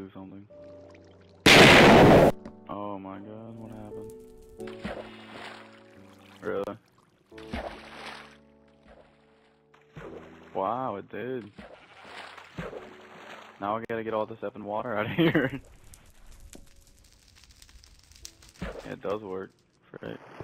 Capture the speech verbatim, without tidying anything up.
do something. Oh my god, what happened? Really? Wow, it did. Now I gotta get all this effing water out of here. It does work. Frick.